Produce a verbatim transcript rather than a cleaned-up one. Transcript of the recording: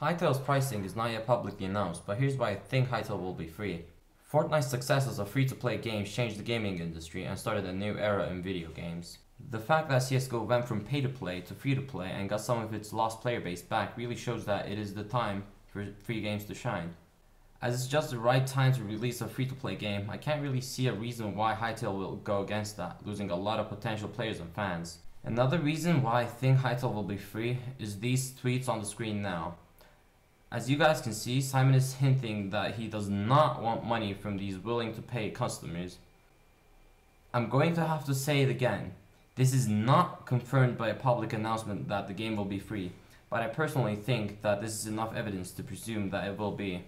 Hytale's pricing is not yet publicly announced, but here's why I think Hytale will be free. Fortnite's success as a free-to-play game changed the gaming industry and started a new era in video games. The fact that C S G O went from pay-to-play to free-to-play and got some of its lost player base back really shows that it is the time for free games to shine. As it's just the right time to release a free-to-play game, I can't really see a reason why Hytale will go against that, losing a lot of potential players and fans. Another reason why I think Hytale will be free is these tweets on the screen now. As you guys can see, Simon is hinting that he does not want money from these willing to pay customers. I'm going to have to say it again. This is not confirmed by a public announcement that the game will be free, but I personally think that this is enough evidence to presume that it will be.